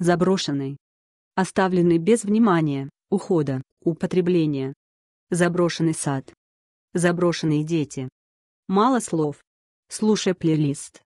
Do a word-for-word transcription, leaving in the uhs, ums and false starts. заброшенный, оставленный без внимания, ухода, употребления, заброшенный сад, заброшенные дети. Мало слов. Слушай плейлист.